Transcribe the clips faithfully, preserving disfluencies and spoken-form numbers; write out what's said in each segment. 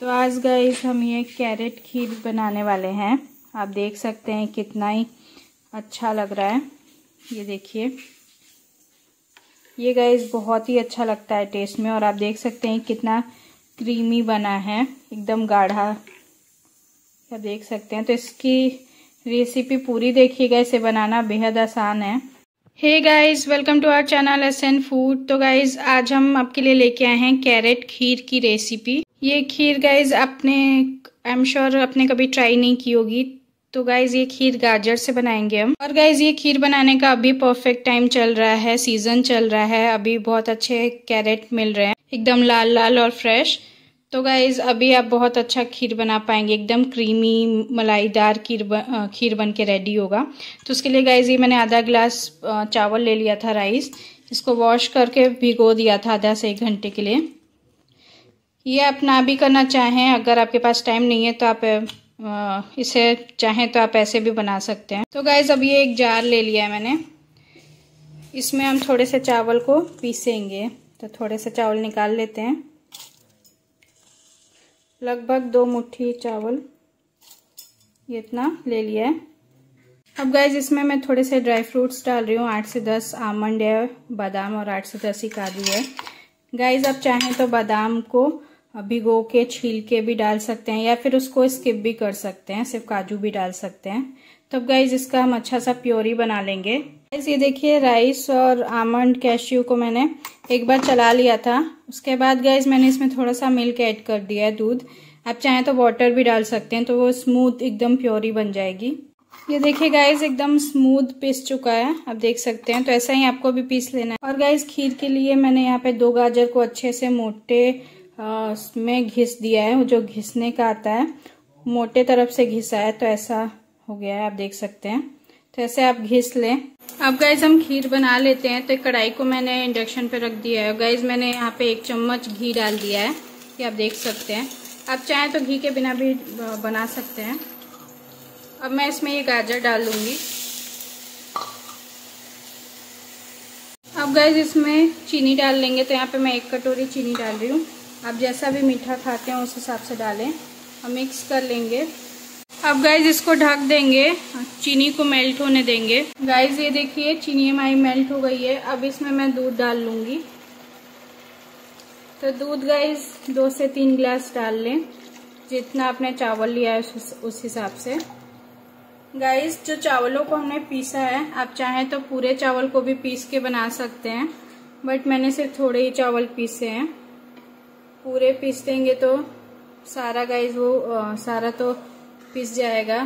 तो आज गाइस हम ये कैरेट खीर बनाने वाले हैं। आप देख सकते हैं कितना ही अच्छा लग रहा है। ये देखिए, ये गाइस बहुत ही अच्छा लगता है टेस्ट में। और आप देख सकते हैं कितना क्रीमी बना है, एकदम गाढ़ा, आप देख सकते हैं। तो इसकी रेसिपी पूरी देखिएगा, इसे बनाना बेहद आसान है। Hey guys, welcome to our channel S and food. तो गाइस आज हम आपके लिए लेके आए हैं कैरेट खीर की रेसिपी। ये खीर गाइस आपने आई एम श्योर आपने कभी ट्राई नहीं की होगी। तो गाइज ये खीर गाजर से बनाएंगे हम। और गाइज ये खीर बनाने का अभी परफेक्ट टाइम चल रहा है, सीजन चल रहा है, अभी बहुत अच्छे कैरेट मिल रहे हैं एकदम लाल लाल और फ्रेश। तो गाइज अभी आप बहुत अच्छा खीर बना पाएंगे, एकदम क्रीमी मलाईदार खीर बन, खीर बन के रेडी होगा। तो उसके लिए गाइज ये मैंने आधा ग्लास चावल ले लिया था, राइस, इसको वॉश करके भिगो दिया था आधा से एक घंटे के लिए। ये आप ना भी करना चाहें, अगर आपके पास टाइम नहीं है तो आप इसे चाहें तो आप ऐसे भी बना सकते हैं। तो गाइज अब ये एक जार ले लिया है मैंने, इसमें हम थोड़े से चावल को पीसेंगे। तो थोड़े से चावल निकाल लेते हैं, लगभग दो मुट्ठी चावल ये इतना ले लिया है। अब गाइज इसमें मैं थोड़े से ड्राई फ्रूट्स डाल रही हूँ, आठ से दस आमंड है, बादाम, और आठ से दस ही काजू है। गाइज आप चाहें तो बादाम को भिगो के छील के भी डाल सकते हैं, या फिर उसको स्किप भी कर सकते हैं, सिर्फ काजू भी डाल सकते हैं। तब गाइज इसका हम अच्छा सा प्योरी बना लेंगे। गाइज ये देखिए, राइस और आमंड कैश्यू को मैंने एक बार चला लिया था। उसके बाद गाइज मैंने इसमें थोड़ा सा मिल्क ऐड कर दिया है, दूध। आप चाहें तो वाटर भी डाल सकते हैं, तो वो स्मूथ एकदम प्योरी बन जाएगी। ये देखिए गाइज एकदम स्मूथ पीस चुका है, आप देख सकते हैं। तो ऐसा ही आपको भी पीस लेना है। और गाइज खीर के लिए मैंने यहाँ पे दो गाजर को अच्छे से मोटे आ, में घिस दिया है, जो घिसने का आता है, मोटे तरफ से घिसा है, तो ऐसा हो गया है, आप देख सकते हैं। तो ऐसे आप घिस लें। अब गाइज हम खीर बना लेते हैं। तो कढ़ाई को मैंने इंडक्शन पे रख दिया है। गाइज मैंने यहाँ पे एक चम्मच घी डाल दिया है, ये आप देख सकते हैं। आप चाहें तो घी के बिना भी बना सकते हैं। अब मैं इसमें ये गाजर डाल दूंगी। अब गाइज इसमें चीनी डाल लेंगे। तो यहाँ पे मैं एक कटोरी चीनी डाल रही हूँ, आप जैसा भी मीठा खाते हैं उस हिसाब से डालें। हम मिक्स कर लेंगे। अब गाइज इसको ढक देंगे, चीनी को मेल्ट होने देंगे। गाइज ये देखिए चीनी हमारी मेल्ट हो गई है। अब इसमें मैं दूध डाल लूंगी। तो दूध गाइज दो से तीन गिलास डाल लें, जितना आपने चावल लिया है उस हिसाब से। गाइज जो चावलों को हमने पीसा है, आप चाहें तो पूरे चावल को भी पीस के बना सकते हैं, बट मैंने सिर्फ थोड़े ही चावल पीसे हैं। पूरे पीस देंगे तो सारा गाइज वो आ, सारा तो पिस जाएगा,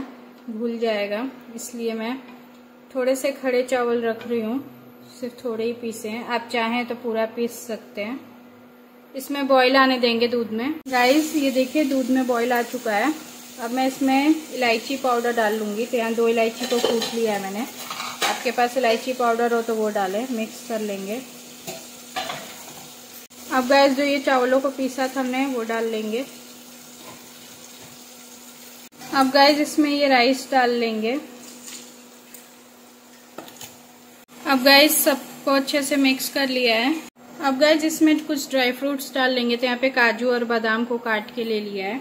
भूल जाएगा, इसलिए मैं थोड़े से खड़े चावल रख रही हूँ, सिर्फ थोड़े ही पीसे हैं। आप चाहें तो पूरा पीस सकते हैं। इसमें बॉईल आने देंगे दूध में। गाइस ये देखिए दूध में बॉईल आ चुका है। अब मैं इसमें इलायची पाउडर डाल लूँगी। तो यहाँ दो इलायची को कूट लिया है मैंने, आपके पास इलायची पाउडर हो तो वो डालें। मिक्स कर लेंगे। अब गाइस जो ये चावलों को पीसा था हमने वो डाल लेंगे। अब गाइज इसमें ये राइस डाल लेंगे। अब गाइज सबको अच्छे से मिक्स कर लिया है। अब गाइज इसमें कुछ ड्राई फ्रूट्स डाल लेंगे। तो यहाँ पे काजू और बादाम को काट के ले लिया है।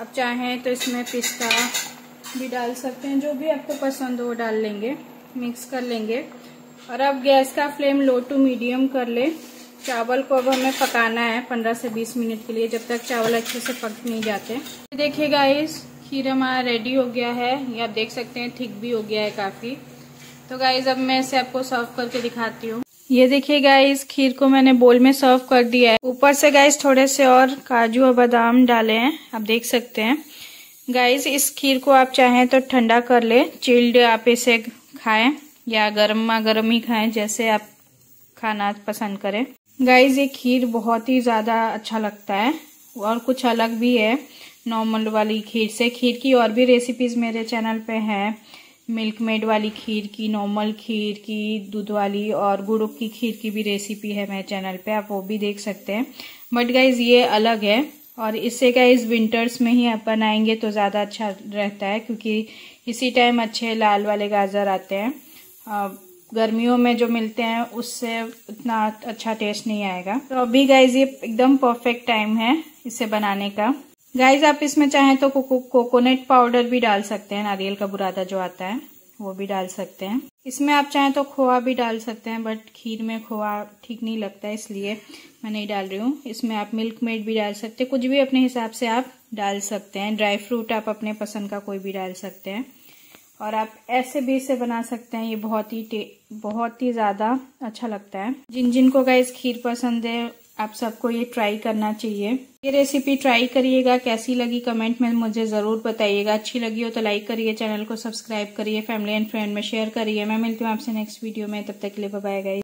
अब चाहें तो इसमें पिस्ता भी डाल सकते हैं, जो भी आपको पसंद हो डाल लेंगे। मिक्स कर लेंगे। और अब गैस का फ्लेम लो टू मीडियम कर ले। चावल को अब हमें पकाना है पंद्रह से बीस मिनट के लिए, जब तक चावल अच्छे से पक नहीं जाते। देखिए गाइज खीर हमारा रेडी हो गया है, ये आप देख सकते हैं, थिक भी हो गया है काफ़ी। तो गाइज अब मैं इसे आपको सर्व करके दिखाती हूँ। ये देखिए गाइज खीर को मैंने बोल में सर्व कर दिया है। ऊपर से गाइज थोड़े से और काजू और बादाम डाले हैं, आप देख सकते हैं। गाइज इस खीर को आप चाहें तो ठंडा कर ले, चिल्ड आप इसे खाएं या गर्मा गर्म ही खाएं, जैसे आप खाना पसंद करें। गाइज ये खीर बहुत ही ज़्यादा अच्छा लगता है और कुछ अलग भी है नॉर्मल वाली खीर से। खीर की और भी रेसिपीज़ मेरे चैनल पे हैं, मिल्क मेड वाली खीर की, नॉर्मल खीर की, दूध वाली, और गुड़ की खीर की भी रेसिपी है मेरे चैनल पे, आप वो भी देख सकते हैं। बट गाइज ये अलग है, और इससे गाइज विंटर्स में ही आप बनाएंगे तो ज़्यादा अच्छा रहता है, क्योंकि इसी टाइम अच्छे लाल वाले गाजर आते हैं। गर्मियों में जो मिलते हैं उससे उतना अच्छा टेस्ट नहीं आएगा। तो अभी गाइज ये एकदम परफेक्ट टाइम है इसे बनाने का। गाइज आप इसमें चाहें तो कोको कोकोनट पाउडर भी डाल सकते हैं, नारियल का बुरादा जो आता है वो भी डाल सकते हैं। इसमें आप चाहें तो खोआ भी डाल सकते हैं, बट खीर में खोआ ठीक नहीं लगता है इसलिए मैं नहीं डाल रही हूँ। इसमें आप मिल्क मेड भी डाल सकते हैं, कुछ भी अपने हिसाब से आप डाल सकते हैं। ड्राई फ्रूट आप अपने पसंद का कोई भी डाल सकते हैं और आप ऐसे भी इसे बना सकते हैं। ये बहुत ही बहुत ही ज़्यादा अच्छा लगता है। जिन जिन को गाइस खीर पसंद है आप सबको ये ट्राई करना चाहिए। ये रेसिपी ट्राई करिएगा, कैसी लगी कमेंट में मुझे ज़रूर बताइएगा। अच्छी लगी हो तो लाइक करिए, चैनल को सब्सक्राइब करिए, फैमिली एंड फ्रेंड में शेयर करिए। मैं मिलती हूँ आपसे नेक्स्ट वीडियो में, तब तक के लिए बाय बाय गाइस।